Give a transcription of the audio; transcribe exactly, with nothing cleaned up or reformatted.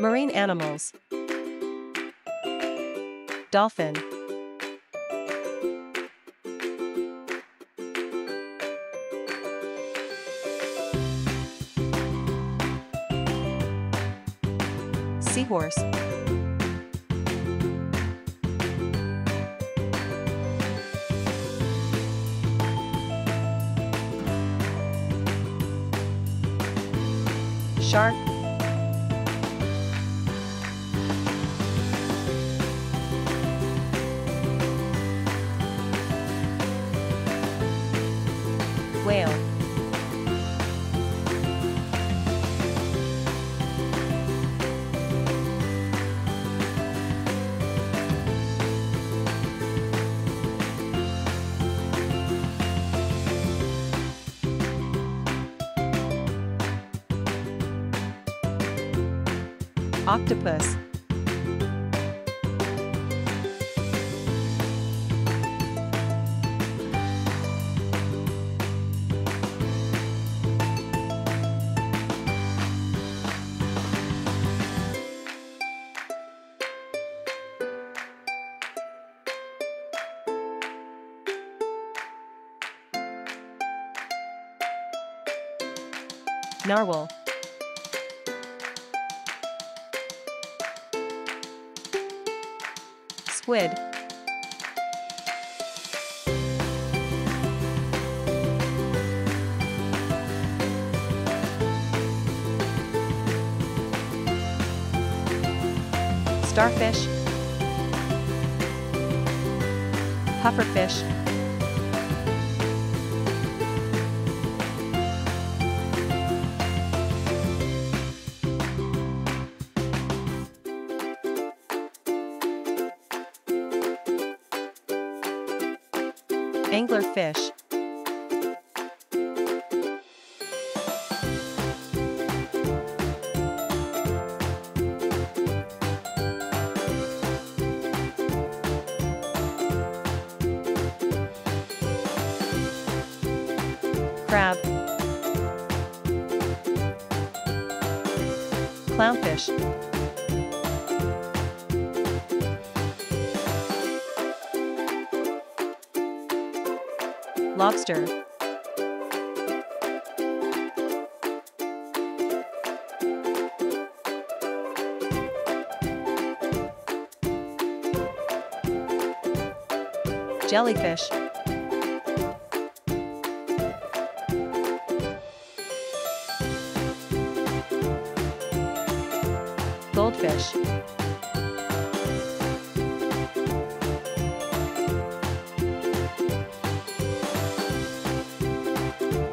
Marine animals. Dolphin. Seahorse. Shark. Whale. Octopus. Narwhal. Squid. Starfish. Pufferfish. Angler fish. Crab. Clownfish. Lobster. Jellyfish. Goldfish.